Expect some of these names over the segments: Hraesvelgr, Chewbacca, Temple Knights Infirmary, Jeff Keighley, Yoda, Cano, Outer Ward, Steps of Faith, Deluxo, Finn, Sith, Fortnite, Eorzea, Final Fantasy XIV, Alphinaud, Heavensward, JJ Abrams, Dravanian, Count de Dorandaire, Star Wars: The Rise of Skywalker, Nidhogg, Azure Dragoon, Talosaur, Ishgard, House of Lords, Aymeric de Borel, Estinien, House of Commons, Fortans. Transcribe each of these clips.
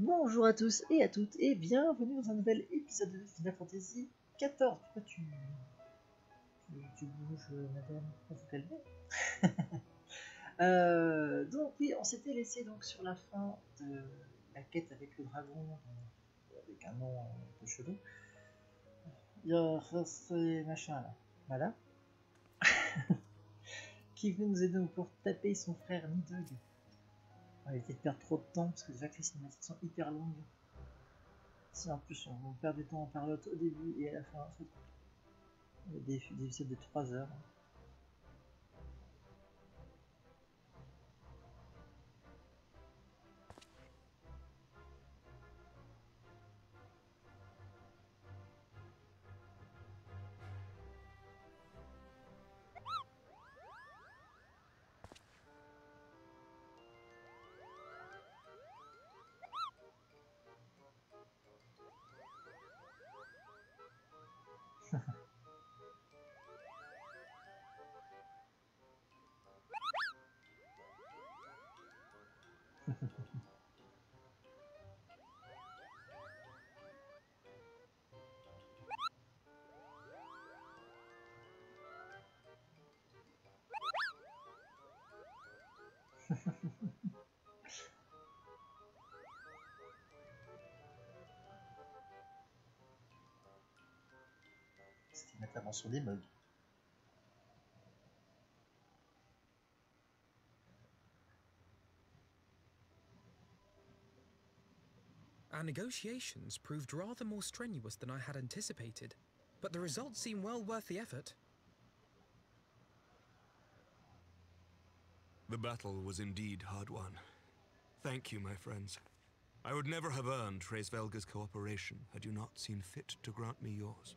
Bonjour à tous et à toutes et bienvenue dans un nouvel épisode de Final Fantasy XIV. Pourquoi tu bouges, madame? Il faut calmer. Donc oui, on s'était laissé donc sur la fin de la quête avec le dragon, avec un nom un peu chelou. Il y a ce machin là, voilà. Qui veut nous aider pour taper son frère Nidhogg. On va éviter de perdre trop de temps parce que déjà que les cinématiques sont hyper longues. Si en plus on perd du temps en parlotte au début et à la fin, il y a des épisodes de 3 heures. C'était une intervention des mugs. Our negotiations proved rather more strenuous than I had anticipated, but the results seem well worth the effort. The battle was indeed hard won. Thank you, my friends. I would never have earned Hraesvelgr's cooperation had you not seen fit to grant me yours.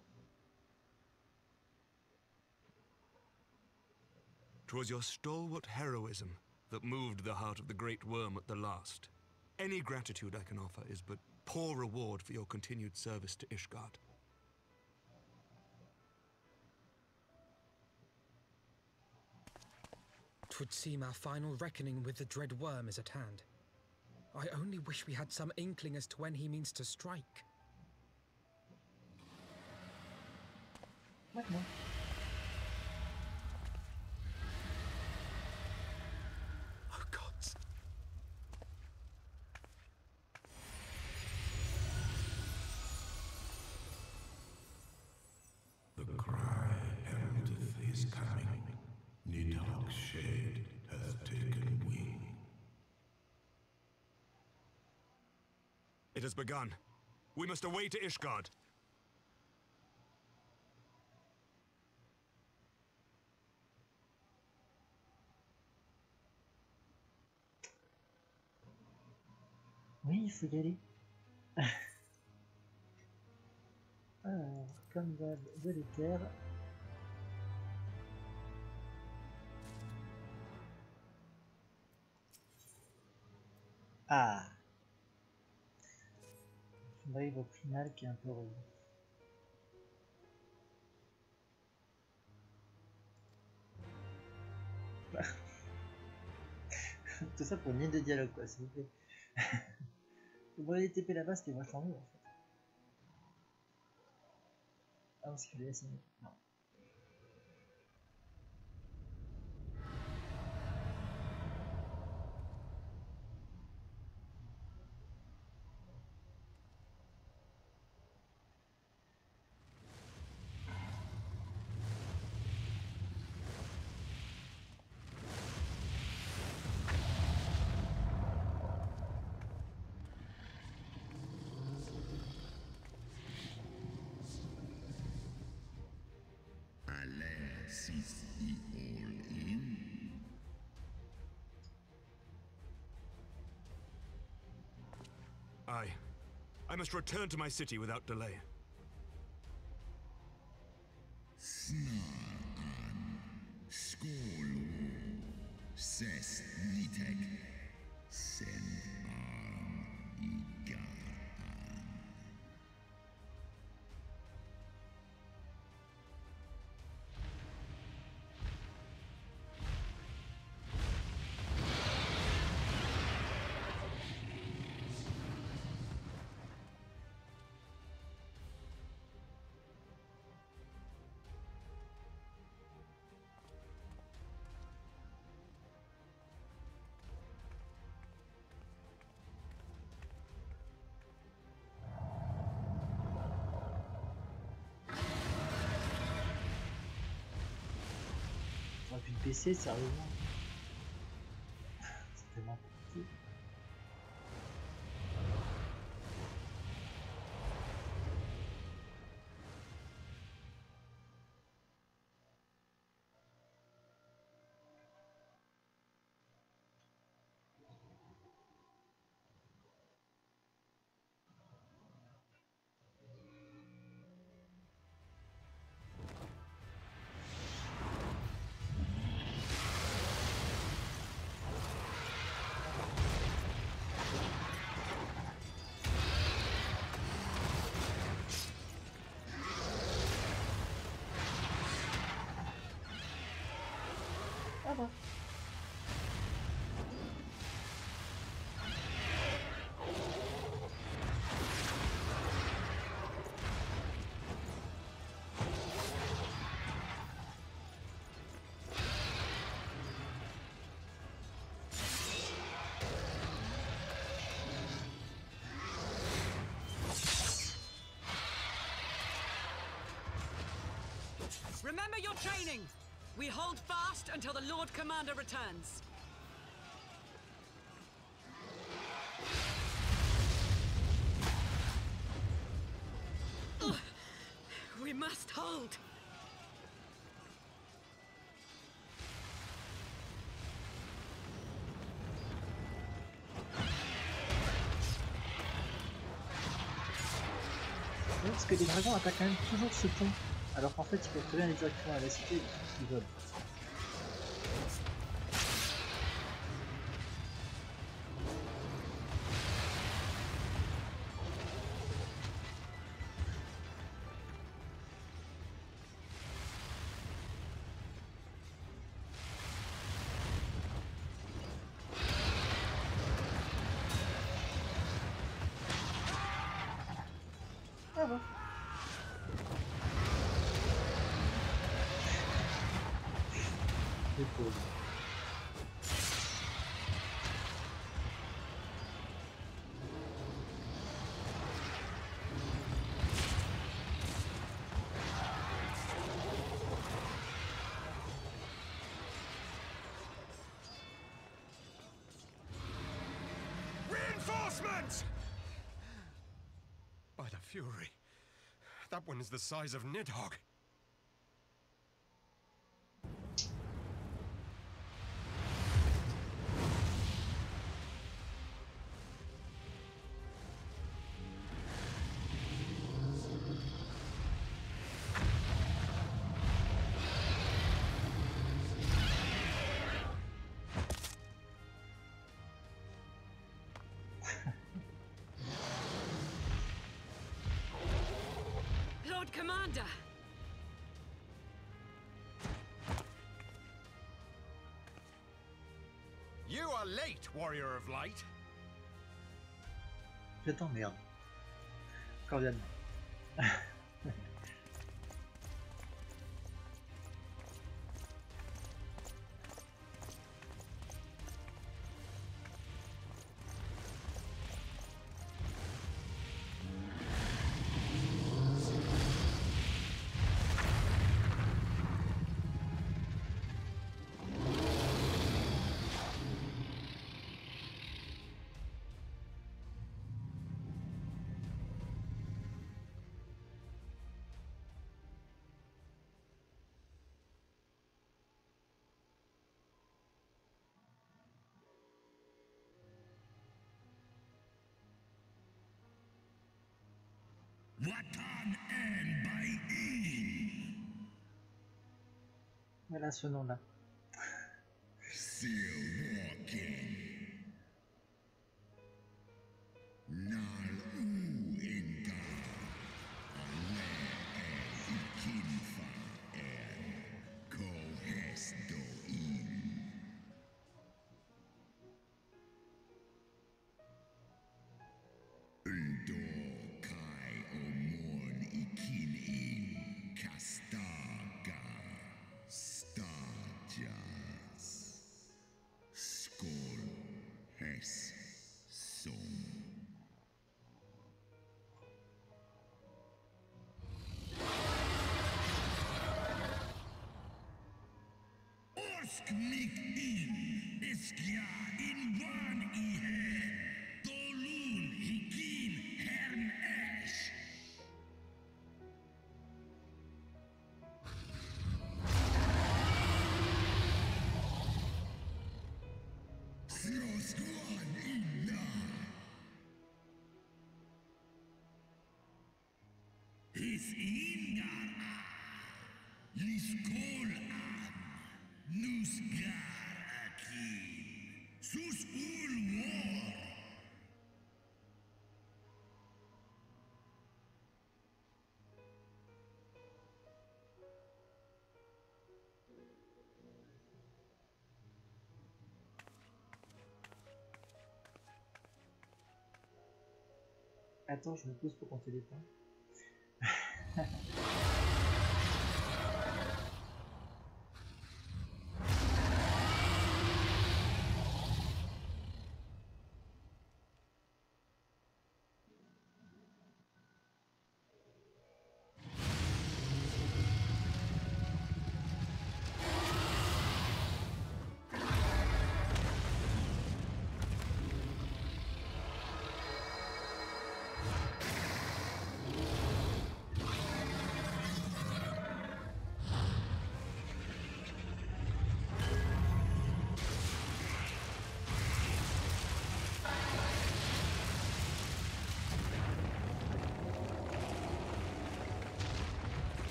'Twas your stalwart heroism that moved the heart of the Great Worm at the last. Any gratitude I can offer is but poor reward for your continued service to Ishgard. T'would seem our final reckoning with the Dread Worm is at hand. I only wish we had some inkling as to when he means to strike. Maintenant. It has begun. We must away to Ishgard. Oui, il faut y aller. Alors, comme d'hab, de l'éther. Ah. On arrive au final qui est un peu relou. Bah. Tout ça pour une ligne de dialogue, quoi, s'il vous plaît. Bon, les TP là-bas, c'était vachement mieux en fait. Ah, parce que je l'ai assigné. Non. I must return to my city without delay. du PC, sérieusement. C'est tellement petit. Remember your training! We hold fast until the Lord Commander returns. We must hold. Parce que les dragons attaquent quand même toujours ce pont. Alors qu'en fait, ils peuvent très bien aller directement à la cité, ils veulent. By the fury, that one is the size of Nidhogg. Commander! You are late, Warrior of Light! Je t'emmerde. Cordialement. Voilà ce nom-là. School. Gods make in, Eskia in one ihe, Golun hikin hern esh. Sroskuan inna. His ingar a, liskol a. Nusgar akin, sus ul war. Attends, je me pose pour compter les points.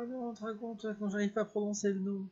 Ah non, dragon, toi, quand j'arrive pas à prononcer le nom.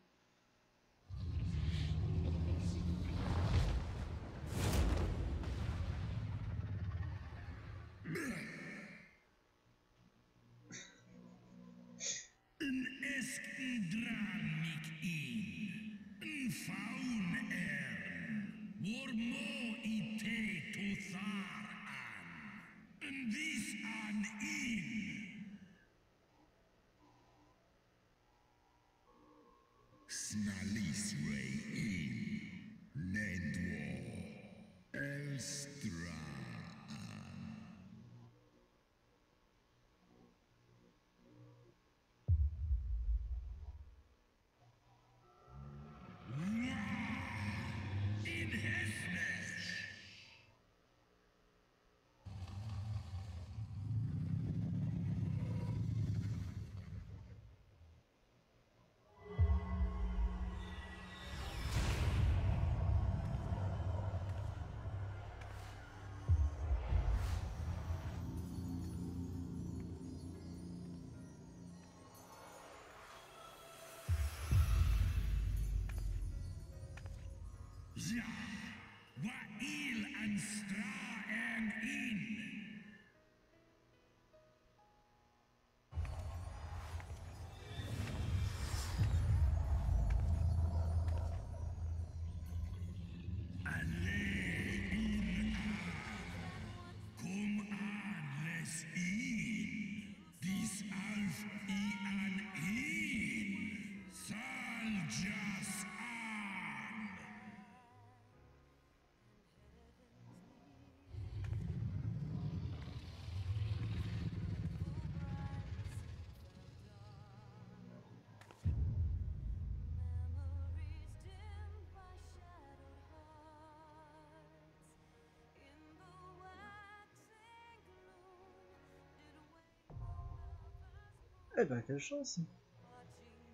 Eh ben, quelle chance!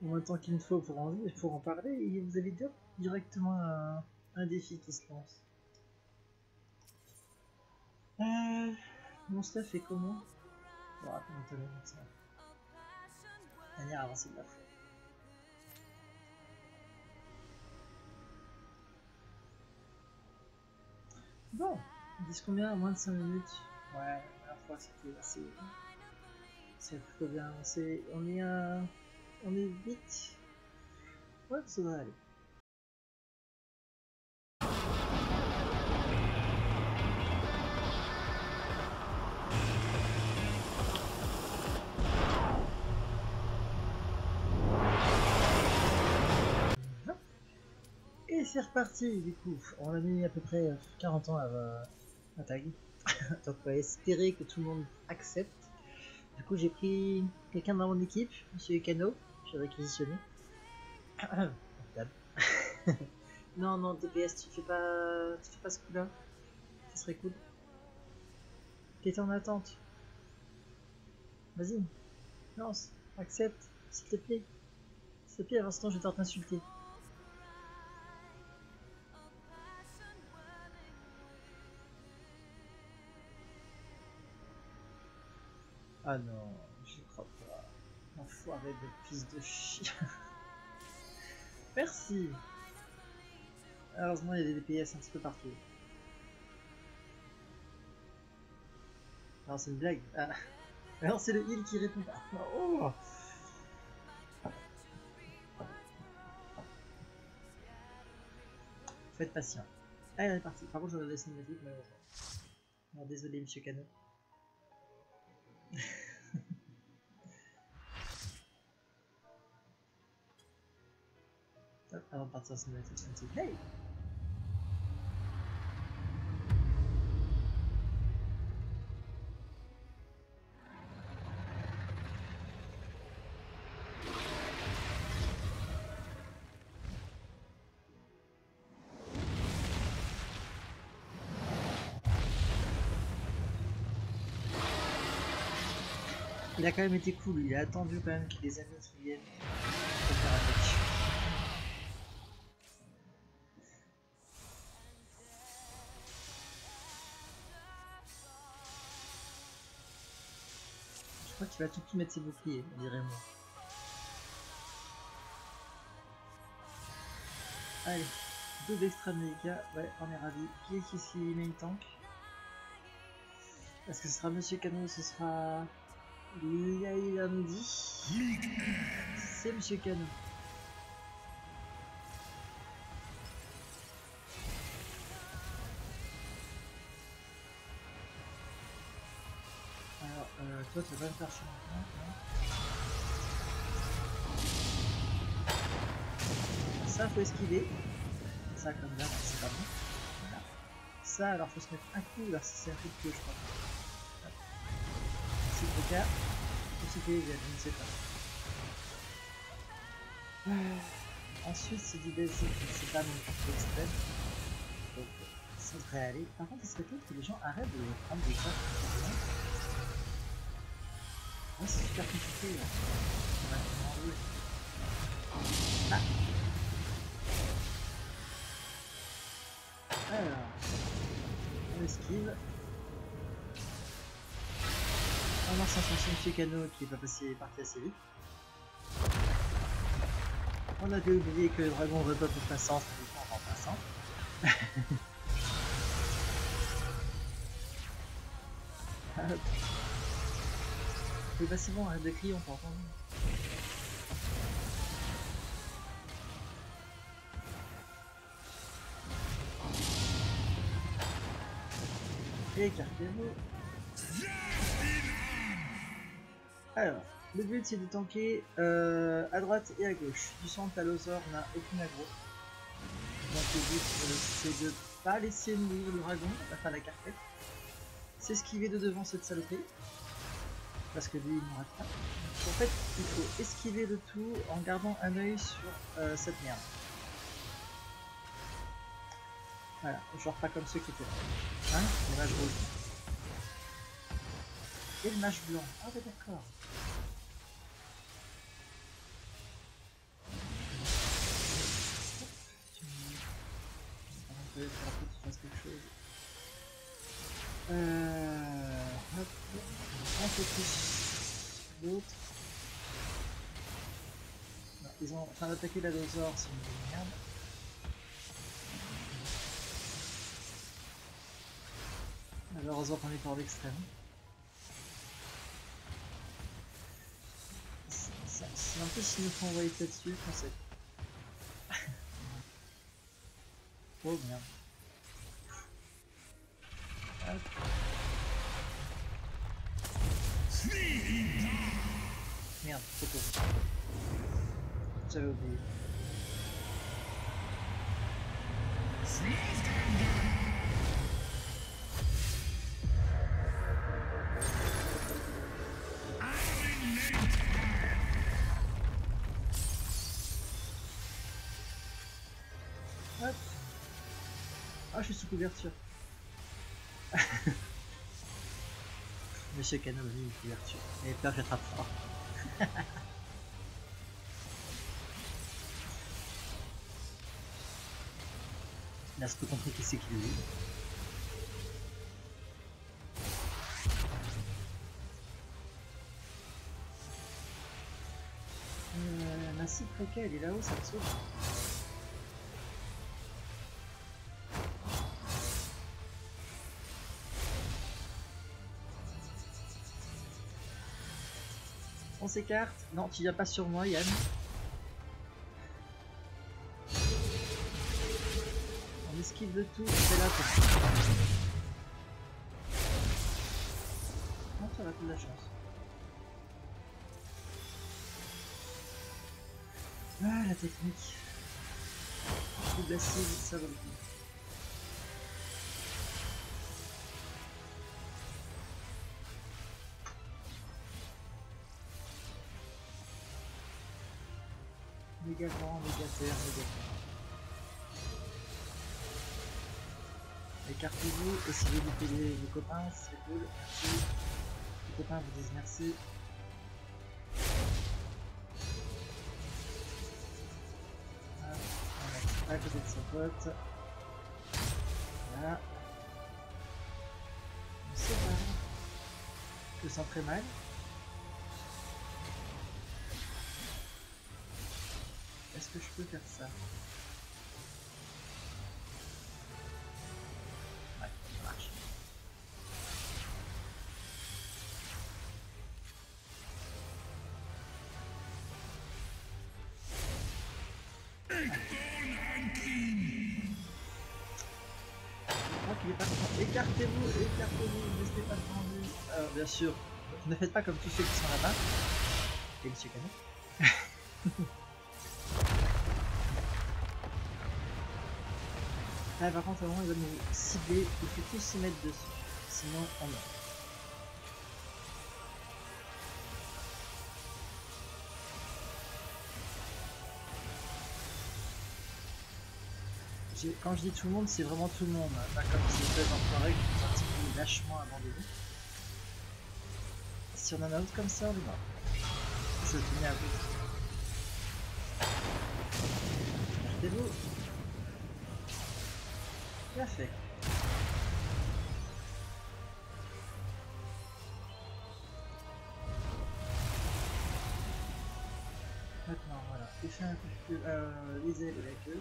En même temps qu'il me faut pour en parler, et vous avez directement un défi qui se lance. Mon staff est comment? On va raconter le médecin. Manière avancée de la foi. Bon, ils disent combien? Moins de 5 minutes? Ouais, la dernière fois c'était assez. C'est plutôt bien avancé. On est vite. Ouais, ça va aller. Et c'est reparti du coup. On a mis à peu près 40 ans à tag. Donc on va espérer que tout le monde accepte. Du coup, j'ai pris quelqu'un dans mon équipe, Monsieur Cano, j'ai réquisitionné. Non, non, DPS, tu fais pas ce coup-là. Ça serait cool. T'es en attente. Vas-y, lance, accepte, s'il te plaît. S'il te plaît, avant ce temps, je vais t'insulter. Ah non, j'y crois pas. Enfoiré de fils de chien. Merci. Heureusement, il y a des DPS un petit peu partout. Non, c'est une blague. Ah. Non, c'est le heal qui répond. Oh. Faut être patient. Allez, on est parti. Par contre, je vais dessiner ma vie, malheureusement. Non, désolé, Monsieur Cano. Top, avant de partir sur la cinématique, hey! Il a quand même été cool, il a attendu quand même que les amis viennent pour faire un match. Je crois qu'il va tout mettre ses boucliers, dirais-moi. Allez, deux d'extrême délicat, ouais, on est ravis. Qui est ici main tank? Est-ce que ce sera Monsieur Cano ou ce sera... Lundi, c'est Monsieur Cano. Alors, toi, tu vas pas me faire chier maintenant. Ça, faut esquiver. Ça, comme là, c'est pas bon. Voilà. Ça, alors, faut se mettre un coup. Là, c'est un coup de pied, je crois. C'est le cas. Je ne sais pas. Ensuite, c'est du basique, c'est pas mon plus extrême. Donc, ça devrait aller. Par contre, il serait cool que les gens arrêtent de prendre des cartes. Ouais, c'est super compliqué là. Ah. Alors, on esquive. On lance un chanson de Cano qui est pas parti assez vite. On avait oublié que le dragon repop en passant, en passant. Mais bah c'est bon, arrête de crier, on peut entendre. Écartez-vous. Alors, le but c'est de tanker à droite et à gauche. Du sang, Talosaur n'a aucune aggro. Donc le but c'est de pas laisser mourir le dragon, enfin la carpette. S'esquiver de devant cette saloperie. Parce que lui il ne rate pas. Donc, en fait, il faut esquiver de tout en gardant un œil sur cette merde. Voilà, genre pas comme ceux qui étaient là. Hein, le mage rouge. Et le mage blanc. Ah ouais, d'accord. Il faudra que tu fasses quelque chose. Hop. Un peu plus. L'autre. Ils ont en train d'attaquer la dinosaure, c'est une merde. Malheureusement qu'on est par l'extrême. C'est un peu si nous font envoyer là-dessus, on sait. Oh merde. Hop. Merde, trop tôt. J'avais oublié. Je suis sous couverture. Monsieur Canon a mis une couverture. Et peur, j'attrape froid. Là, je peux comprendre qui c'est qui le dit. Ma cible précaire, elle est là-haut, ça me saoule. On s'écarte. Non, tu viens pas sur moi, Yann. On esquive de tout. C'est là pour... Non, ça va plus de la chance. Ah, la technique. Coup de la cible, ça va le coup. Méga grand, méga terre, méga terre. Écartez-vous, essayez d'écouter les copains, c'est cool, merci. Les copains vous disent merci. Voilà, on va à côté de son pote. Voilà. On se barre. Je le sens très mal. Est-ce que je peux faire ça? Ouais, ça marche. Ouais. Je crois qu'il est pas content. Écartez-vous, ne restez pas tendu. Alors bien sûr, ne faites pas comme tous ceux qui sont là-bas. Et monsieur Canon. Là par contre avant il va nous cibler, il faut tous s'y mettre dessus, sinon on meurt. Quand je dis tout le monde, c'est vraiment tout le monde, pas comme ces espèces d'enfoirés qui sont un petit peu lâchement abandonnés. Si on en a un autre comme ça, on est mort. Je tenais à vous. Partez-vous. Bien fait. Maintenant, voilà. Lisez la queue.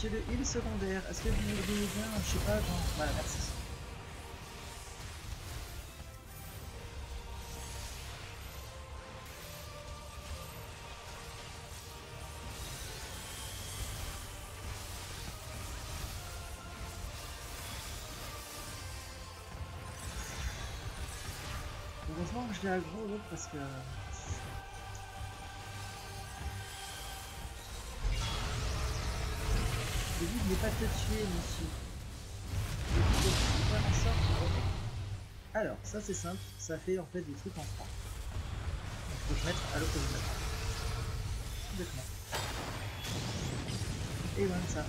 J'ai le heal secondaire. Est-ce que vous me donnez bien? Je sais pas. Genre... Voilà, merci. Heureusement que je l'ai aggro l'autre parce que... Le but n'est pas de te tuer, monsieur. Le but n'est de faire en sorte que... Alors, ça c'est simple, ça fait en fait des trucs en franc. Donc il faut que je mette à l'autre côté. Complètement. Et voilà ça.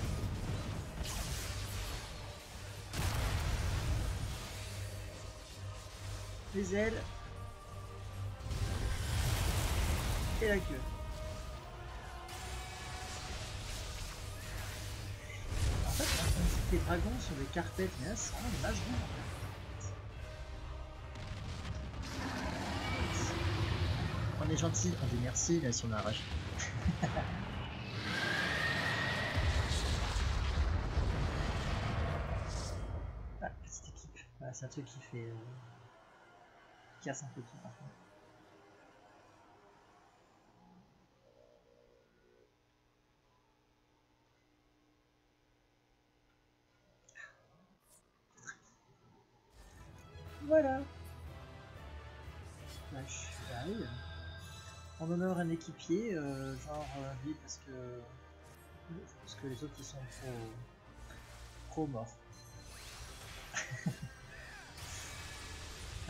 Les ailes. Et la queue. Les dragons sont des carpettes, mais là c'est vraiment des mages ronds. On est gentil, on dit merci, là si on arrache. Ah, petite équipe, voilà, c'est un truc qui fait... qui casse un peu tout par contre. Voilà. Là, je suis pareil. On honore un équipier, genre lui parce que les autres ils sont trop morts.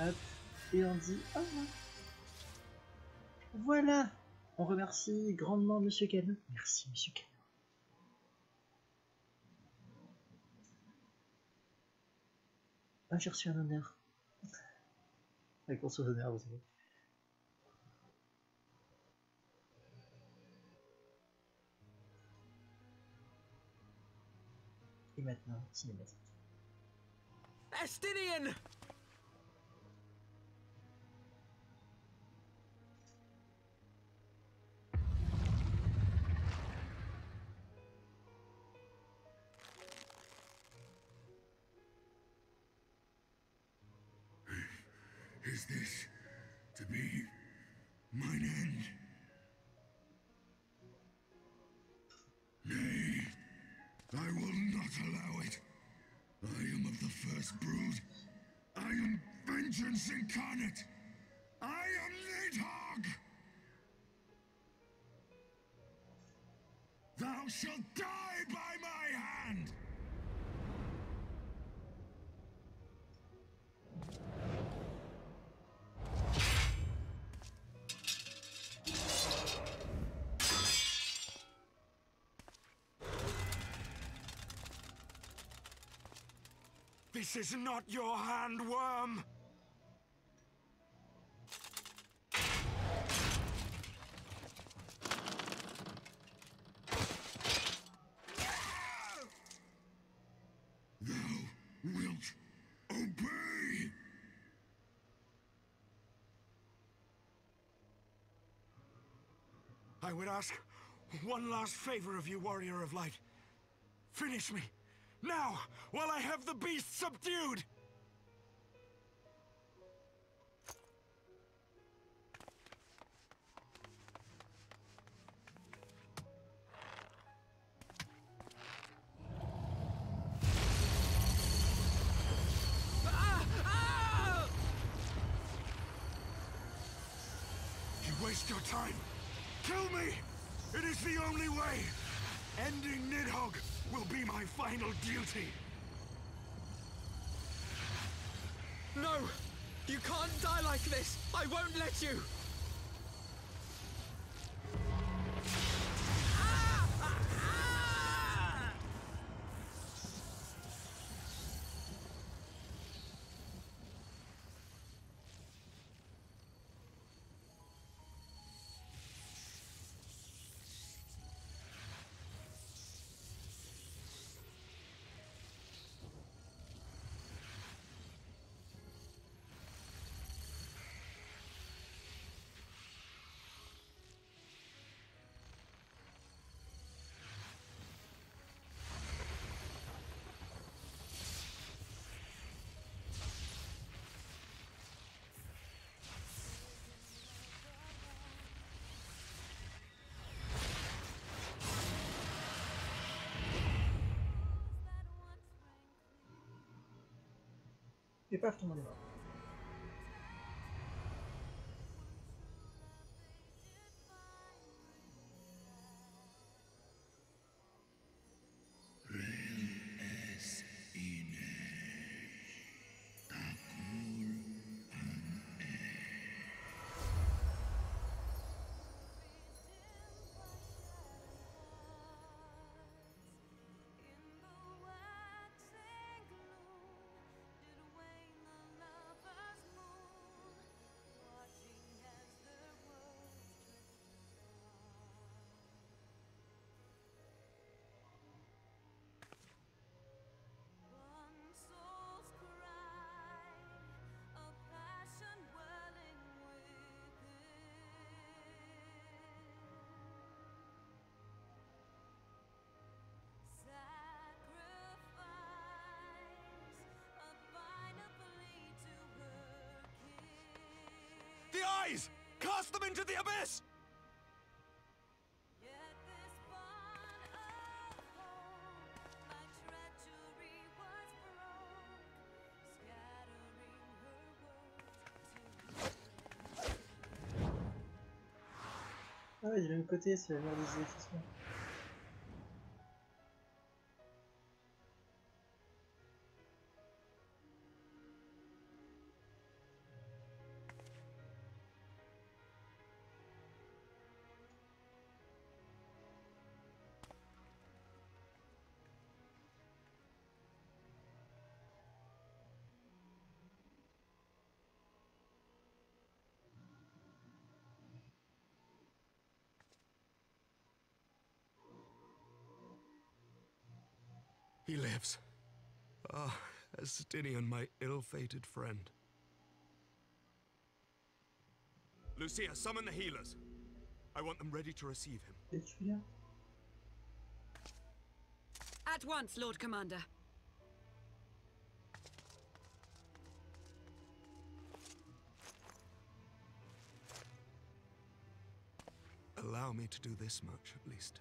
Hop, et on dit au revoir. Voilà. On remercie grandement Monsieur Canon. Merci Monsieur Canon. Ah, j'ai reçu un honneur. Avec course aux honneurs, vous savez. Et maintenant, cinématique. Estinien! Is this to be mine end? Nay, I will not allow it. I am of the first brood. I am vengeance incarnate. I am Nidhogg. Thou shalt die by my hand. This is not your hand, worm! Thou wilt obey! I would ask one last favor of you, Warrior of Light. Finish me! Now, while I have the beast subdued! You waste your time! Kill me! It is the only way! Ending Nidhogg will be my final duty! No! You can't die like this! I won't let you! equipaje está maquinado. Cast them into the abyss! Ah ouais, du même côté, c'est la mort des effacements. He lives. Ah, Estinien, my ill-fated friend. Lucia, summon the healers. I want them ready to receive him. At once, Lord Commander. Allow me to do this much, at least.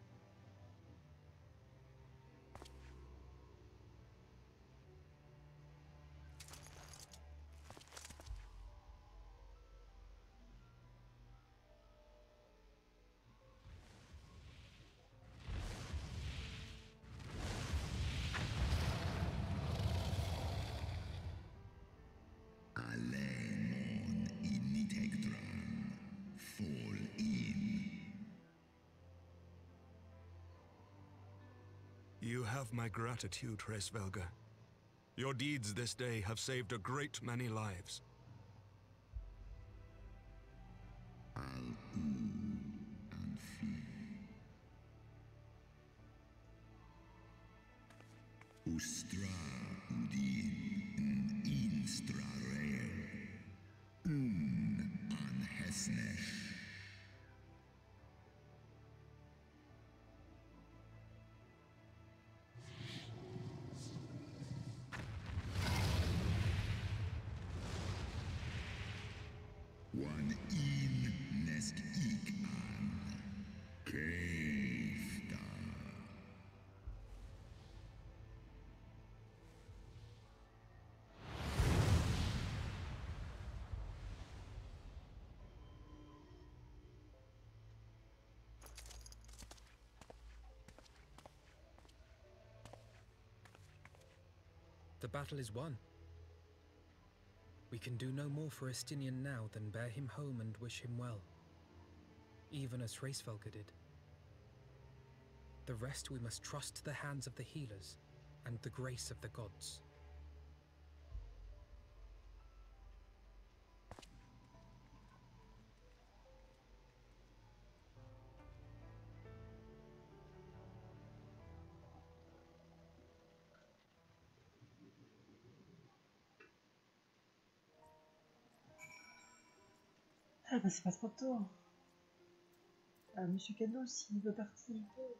You have my gratitude, Hraesvelgr. Your deeds this day have saved a great many lives. I'll ooh and flee. Ustra udin in instra rael. Un an hesnesh. The battle is won. We can do no more for Estinien now than bear him home and wish him well, even as Hraesvelgr did. The rest we must trust to the hands of the healers and the grace of the gods. Ah bah c'est pas trop tôt. Ah, Monsieur Cano, s'il veut participer,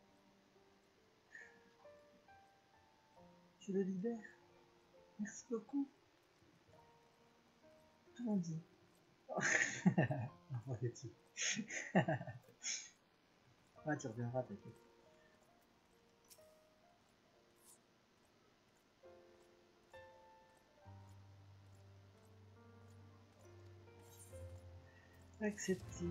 je le libère. Merci beaucoup. Tout le monde dit. On va les tuer. Ah, tu reviendras peut-être. Accepté.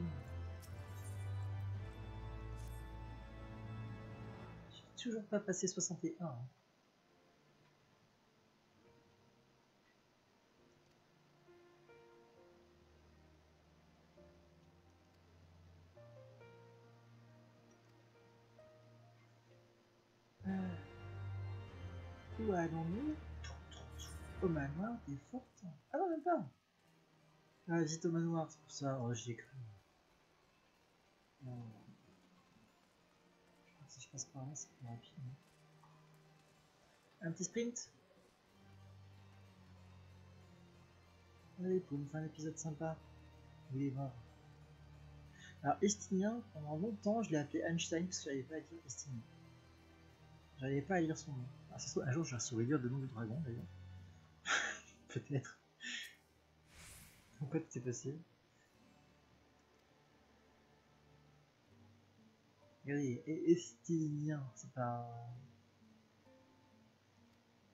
J'ai toujours pas passé 61. Où allons-nous? Au manoir des fortes. Ah non, même pas. Ah, vite au manoir, c'est pour ça. Oh, j'y ai cru. Je crois que si je passe par là, c'est plus rapide. Un petit sprint. Allez, pour me faire un épisode sympa. Il est mort. Alors, Estinien, pendant longtemps, je l'ai appelé Einstein parce que j'arrivais pas à dire Estinien. J'arrivais pas à lire son nom. Ah, ça, un jour, je saurais lire le nom du dragon, d'ailleurs. Peut-être. Pourquoi c'est possible? Regardez, Estinien, c'est pas...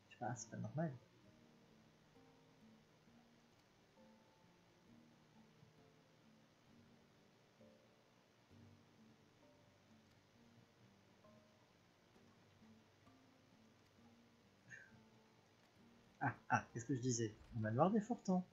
Je sais pas, c'est pas normal. Ah, ah, qu'est-ce que je disais? Au manoir des Fortans.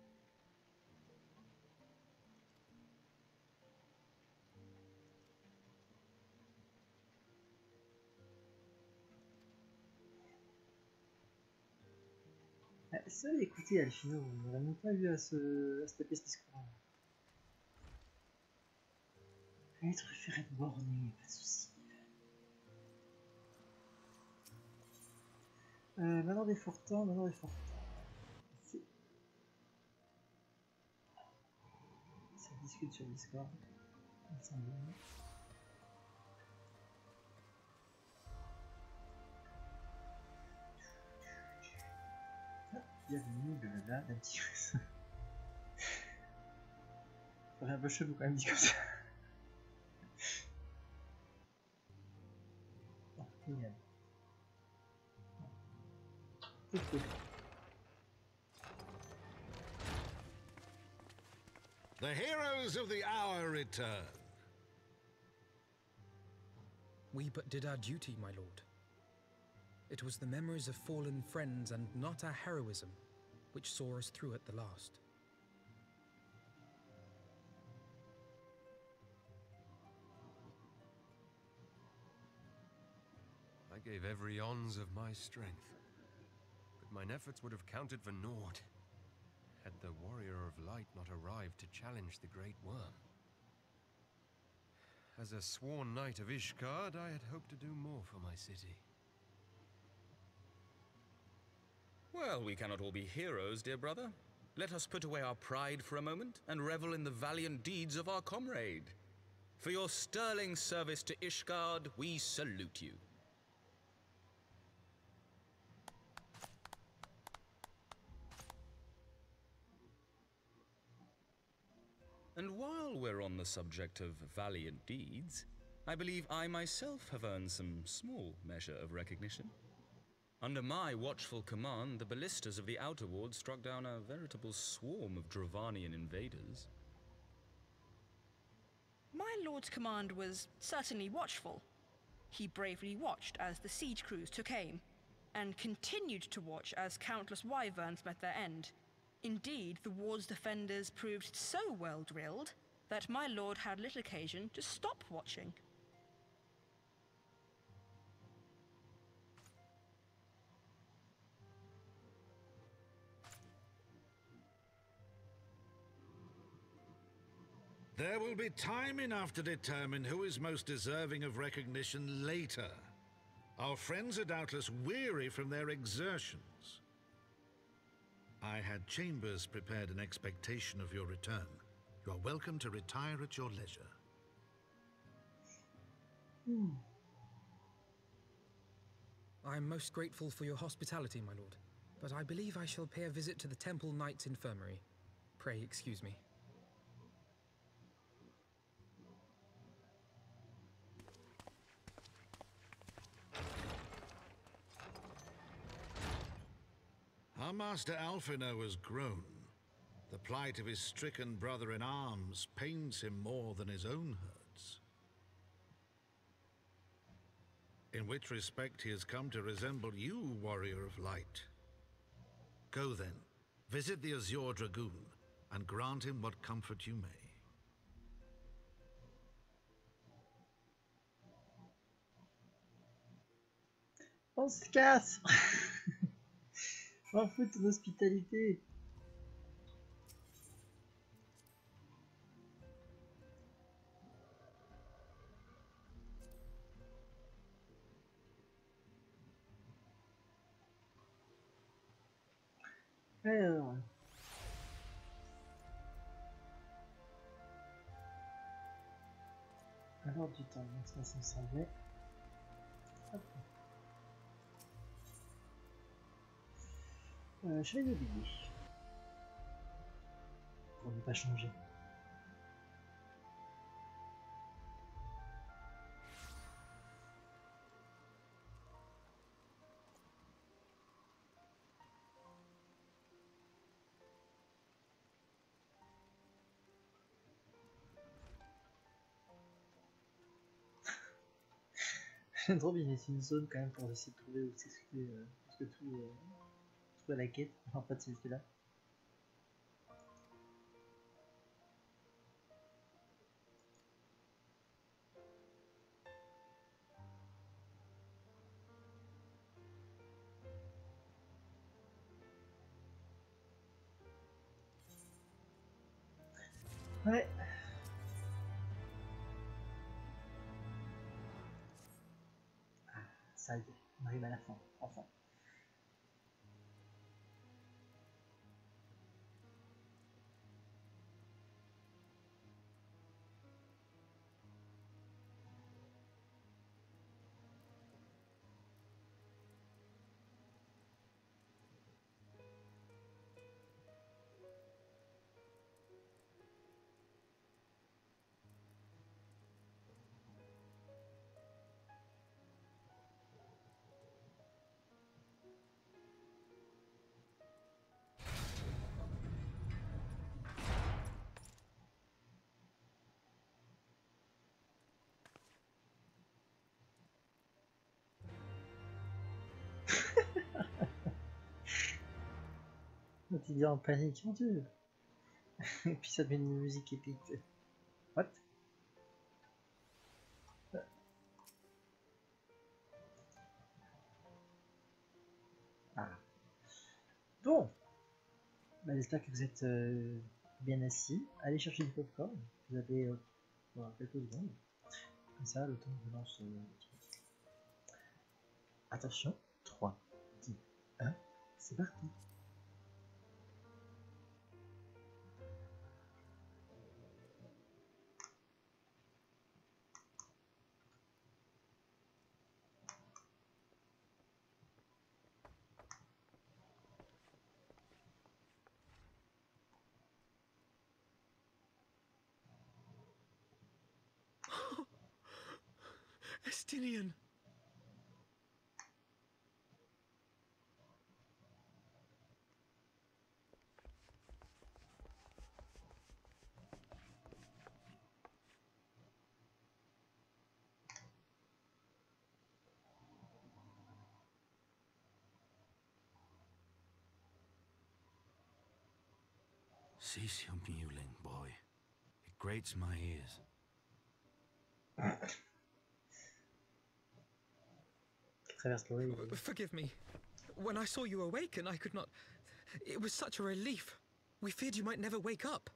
Seul écoutez Alphinaud, on n'aurait même pas eu à se taper ce discours. Être ferait de borné, pas de soucis. Maintenant des Fortans, maintenant des Fortans. Ça discute sur Discord. Bienvenue, blablabla, d'un petit ça ferait un peu chelou quand même dit comme ça. Oh, génial. The heroes of the hour return. We but did our duty, my lord. It was the memories of fallen friends and not our heroism which saw us through at the last. I gave every ounce of my strength. Mine efforts would have counted for naught, had the Warrior of Light not arrived to challenge the Great Worm. As a sworn knight of Ishgard, I had hoped to do more for my city. Well, we cannot all be heroes, dear brother. Let us put away our pride for a moment and revel in the valiant deeds of our comrade. For your sterling service to Ishgard, we salute you. And while we're on the subject of valiant deeds, I believe I myself have earned some small measure of recognition. Under my watchful command, the ballistas of the Outer Ward struck down a veritable swarm of Dravanian invaders. My lord's command was certainly watchful. He bravely watched as the siege crews took aim, and continued to watch as countless wyverns met their end. Indeed, the ward's defenders proved so well drilled that my lord had little occasion to stop watching. There will be time enough to determine who is most deserving of recognition later. Our friends are doubtless weary from their exertions. I had chambers prepared in expectation of your return. You are welcome to retire at your leisure. I am most grateful for your hospitality, my lord, but I believe I shall pay a visit to the Temple Knights Infirmary. Pray excuse me. Our master Alphinaud has grown. The plight of his stricken brother in arms pains him more than his own hurts. In which respect he has come to resemble you, Warrior of Light. Go then, visit the Azure Dragoon, and grant him what comfort you may. On se casse. On fout ton hospitalité. Alors... alors du temps, ça me semblait. Hop. Je vais l'oublier. Pour ne pas changer. J'aime trop bien, c'est une zone quand même pour essayer de trouver où s'excuser, parce que tout... à la quête, en fait c'est juste là. Ouais. Ah, ça y est, on arrive à la fin, enfin. Tu dis en panique, mon dieu. Et puis ça devient une musique épique. What? Ah. Bon. Bah, j'espère que vous êtes bien assis. Allez chercher du popcorn. Vous avez voilà, quelques secondes. Comme ça, le temps que je lance. Attention. 3, 2, 1. C'est parti. Estinien. Cease your mewling, boy. It grates my ears. Forgive me. When I saw you awaken, I could not... It was such a relief. We feared you might never wake up.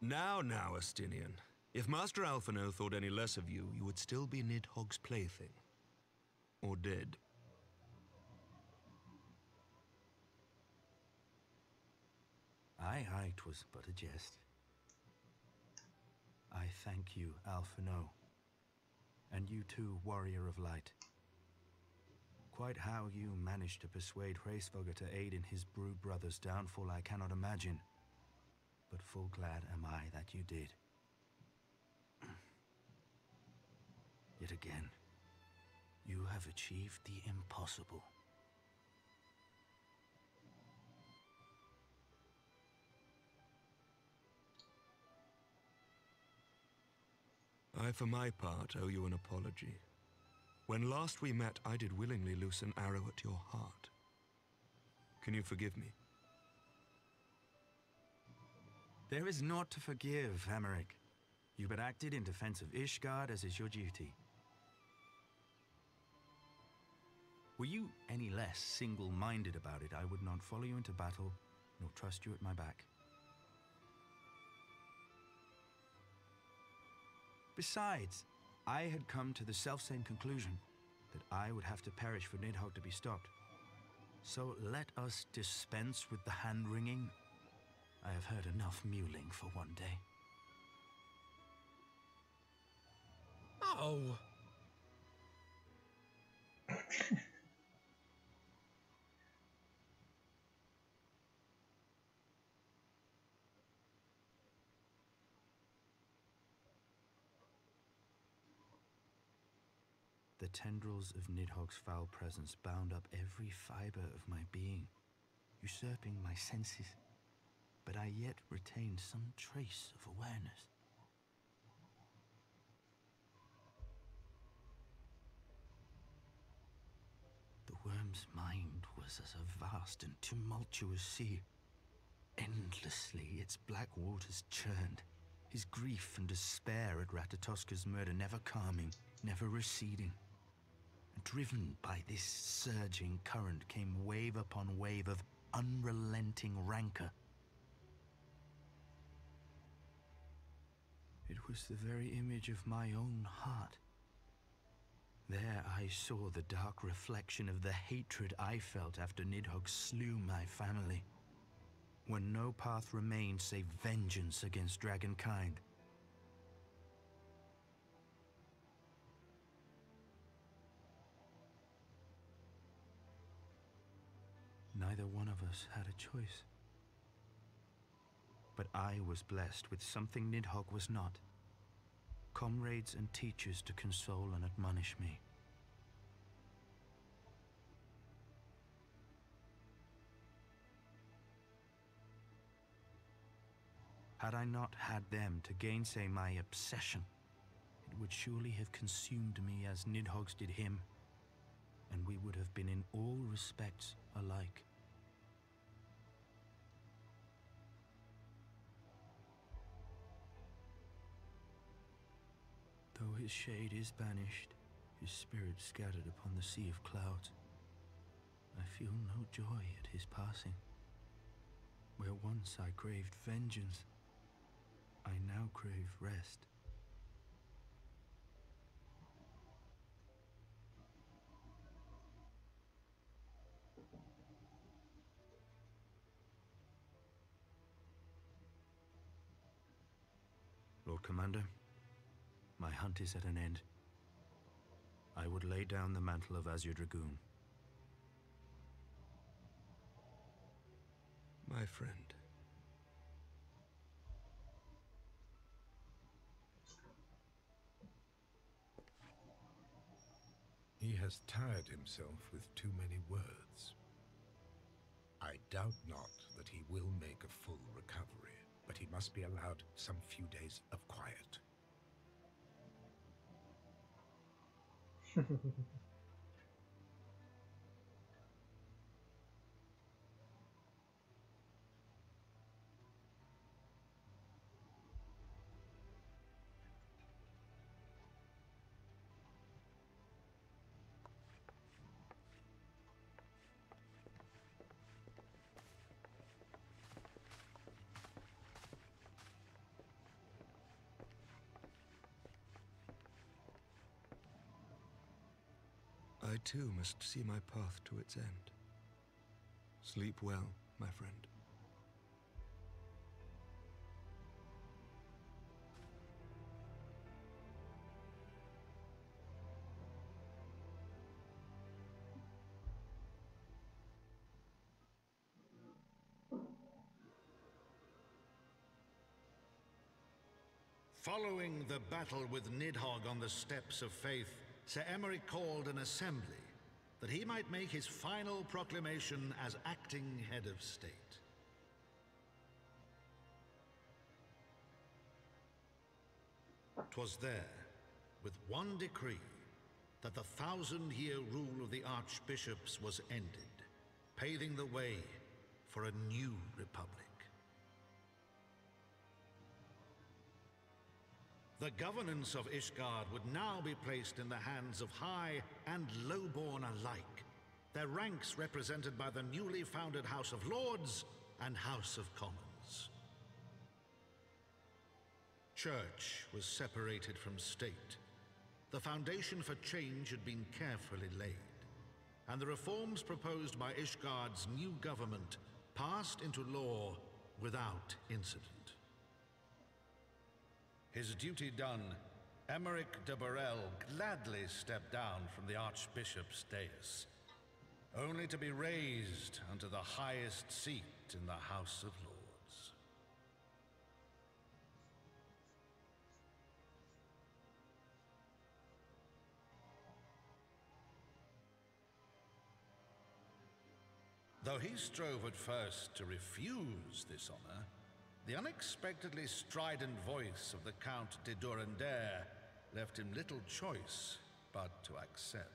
Now, Estinien. If Master Alphinaud thought any less of you, you would still be Nidhogg's plaything. Or dead. Aye, 'twas but a jest. I thank you, Alphinaud. And you too, Warrior of Light. Quite how you managed to persuade Hraesvelgr to aid in his brew brother's downfall I cannot imagine. But full glad am I that you did. Yet again, you have achieved the impossible. I, for my part, owe you an apology. When last we met, I did willingly loose an arrow at your heart. Can you forgive me? There is naught to forgive, Aymeric. You but acted in defense of Ishgard, as is your duty. Were you any less single-minded about it, I would not follow you into battle, nor trust you at my back. Besides, I had come to the selfsame conclusion that I would have to perish for Nidhogg to be stopped. So let us dispense with the hand-wringing. I have heard enough mewling for one day. Oh! The tendrils of Nidhogg's foul presence bound up every fiber of my being, usurping my senses, but I yet retained some trace of awareness. The worm's mind was as a vast and tumultuous sea. Endlessly its black waters churned, his grief and despair at Ratatoska's murder never calming, never receding. Driven by this surging current came wave upon wave of unrelenting rancor. It was the very image of my own heart. There I saw the dark reflection of the hatred I felt after Nidhogg slew my family, when no path remained save vengeance against dragonkind. Neither one of us had a choice. But I was blessed with something Nidhogg was not. Comrades and teachers to console and admonish me. Had I not had them to gainsay my obsession, it would surely have consumed me as Nidhogg's did him, and we would have been in all respects alike. Though his shade is banished, his spirit scattered upon the sea of clouds, I feel no joy at his passing. Where once I craved vengeance, I now crave rest. Lord Commander, my hunt is at an end. I would lay down the mantle of Azure Dragoon. My friend. He has tired himself with too many words. I doubt not that he will make a full recovery, but he must be allowed some few days of quiet. I too must see my path to its end. Sleep well, my friend. Following the battle with Nidhogg on the Steps of Faith, Sir Aymeric called an assembly that he might make his final proclamation as acting head of state. Twas there, with one decree that the 1,000-year rule of the archbishops was ended, paving the way for a new republic. The governance of Ishgard would now be placed in the hands of high and lowborn alike, their ranks represented by the newly founded House of Lords and House of Commons. Church was separated from state. The foundation for change had been carefully laid, and the reforms proposed by Ishgard's new government passed into law without incident. His duty done, Aymeric de Borel gladly stepped down from the Archbishop's dais, only to be raised unto the highest seat in the House of Lords. Though he strove at first to refuse this honor, the unexpectedly strident voice of the Count de Dorandaire left him little choice but to accept.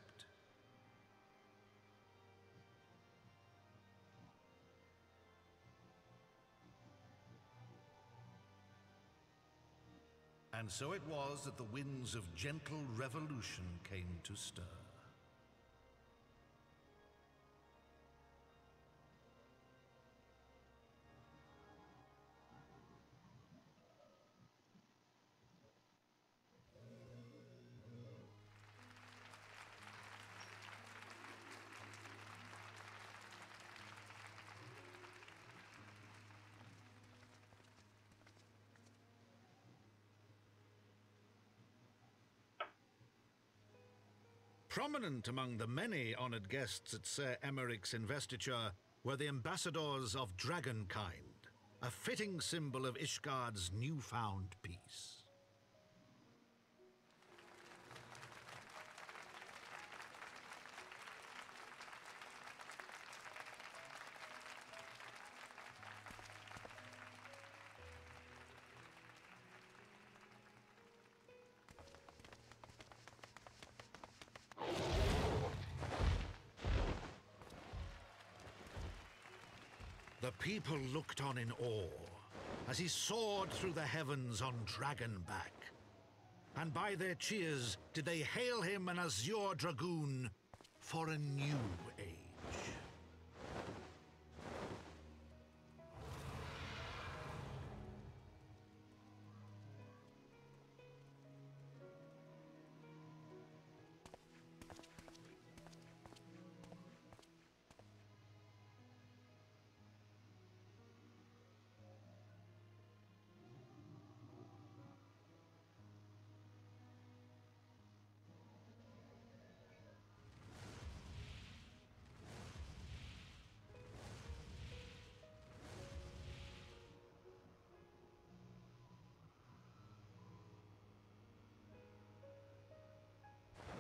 And so it was that the winds of gentle revolution came to stir. Prominent among the many honoured guests at Sir Aymeric's investiture were the ambassadors of Dragonkind, a fitting symbol of Ishgard's newfound peace. The people looked on in awe as he soared through the heavens on dragonback, and by their cheers did they hail him an Azure Dragoon for a new age.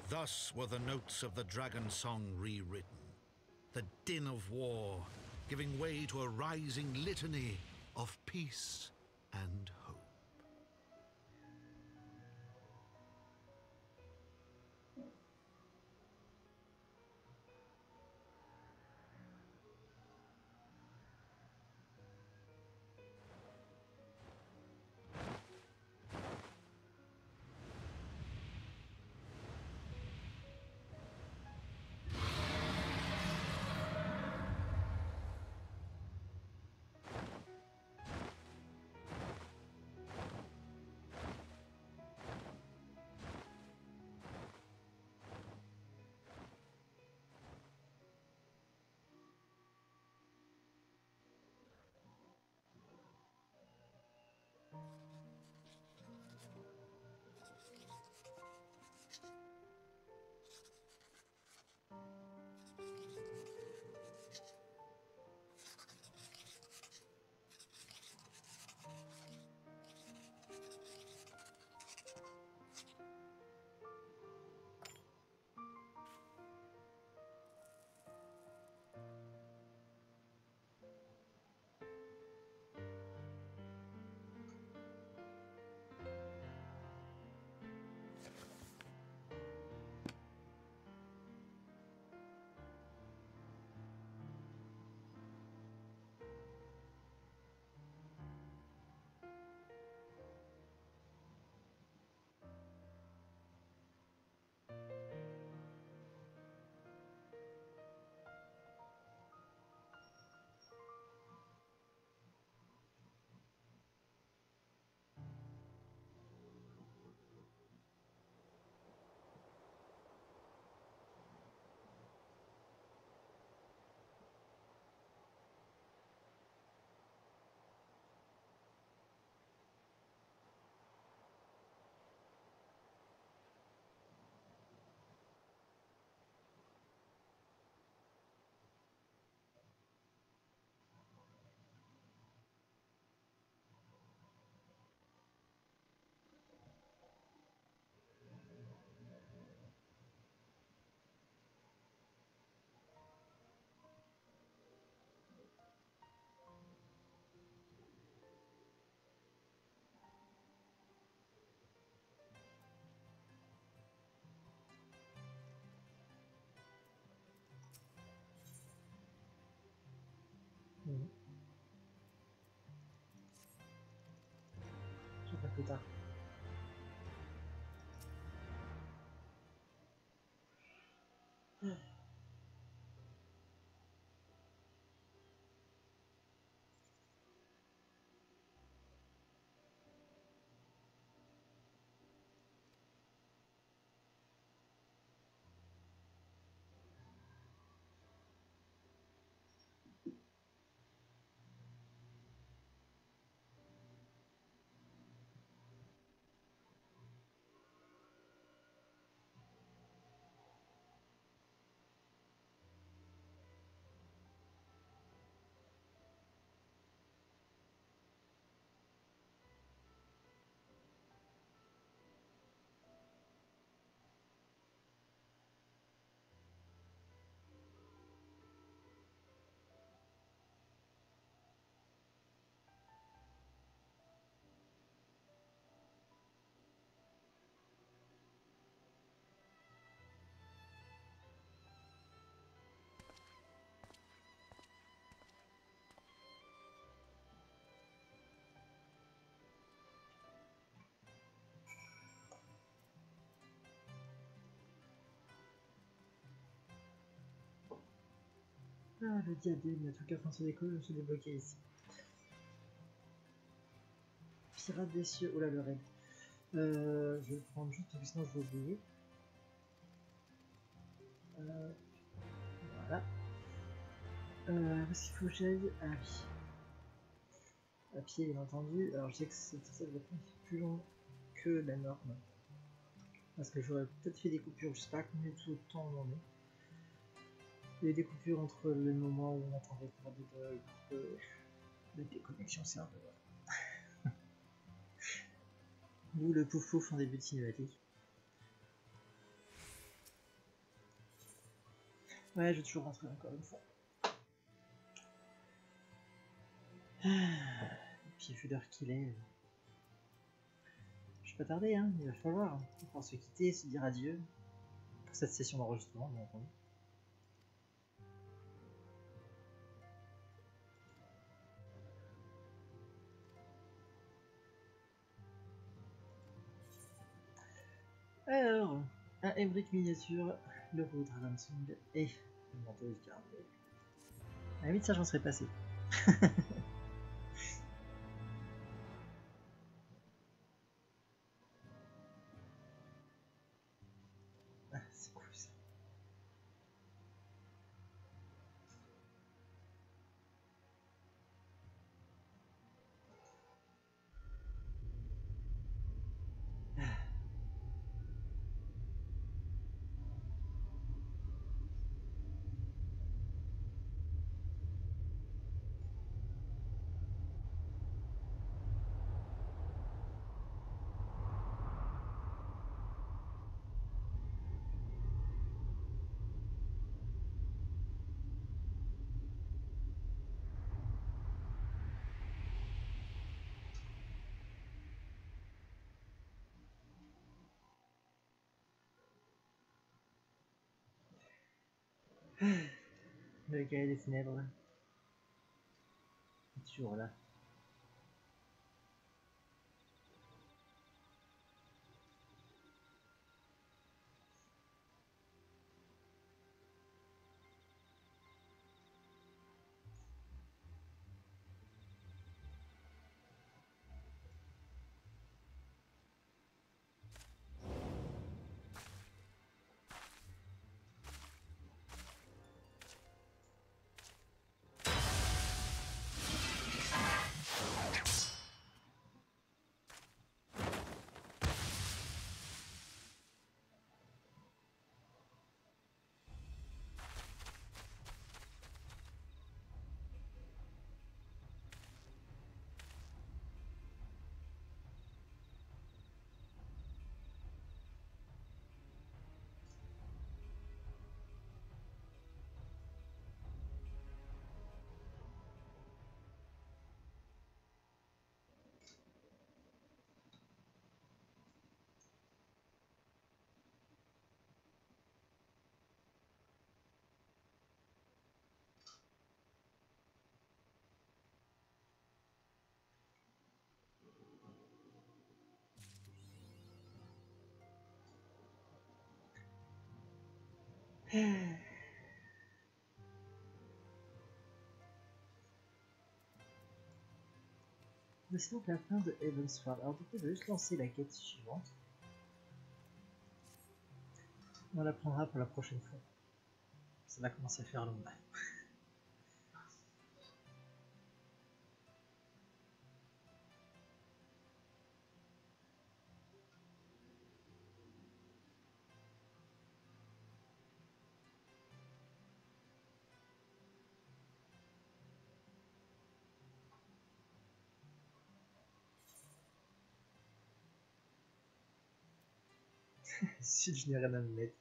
Thus were the notes of the dragon song rewritten, the din of war giving way to a rising litany of peace and hope. Ah, le diadème, le truc à foncer des couilles, je suis débloqué ici. Pirate des cieux, oula le raid. Je vais le prendre juste, parce que sinon je vais oublier. Voilà. Parce qu'il faut que j'aille. Ah oui. À pied, bien entendu. Alors je sais que ça va être plus long que la norme. Parce que j'aurais peut-être fait des coupures, je sais pas combien de temps on en est. Il y a des coupures entre le moment où on attendait pour la déconnexion, c'est un peu vrai. Ou le pouf pouf en début de cinématique. Ouais, je vais toujours rentrer encore une fois. Et puis vu l'heure qu'il est, je vais pas tarder, hein, il va falloir pour se quitter, se dire adieu pour cette session d'enregistrement, bien entendu. Alors, un Aymeric miniature, le Road Song et le manteau Ishgard. À la limite, ça j'en serais passé. Ah, c'est cool ça. Le cahier des ténèbres, là. Il est toujours là. C'est donc la fin de Heavensward. Alors du coup je vais juste lancer la quête suivante. On la prendra pour la prochaine fois. Ça va commencer à faire long. Si je n'ai rien à me mettre,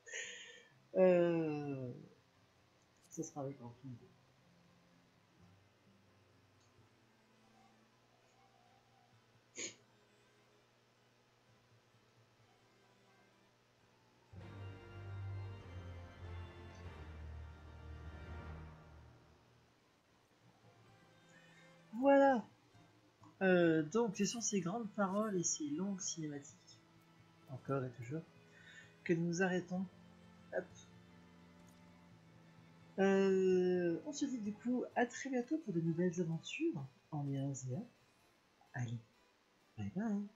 ça sera avec un film. Voilà. Donc, ce sont ces grandes paroles et ces longues cinématiques, encore et toujours, que nous arrêtons. Hop. on se dit du coup à très bientôt pour de nouvelles aventures en Eorzea. Allez, bye bye.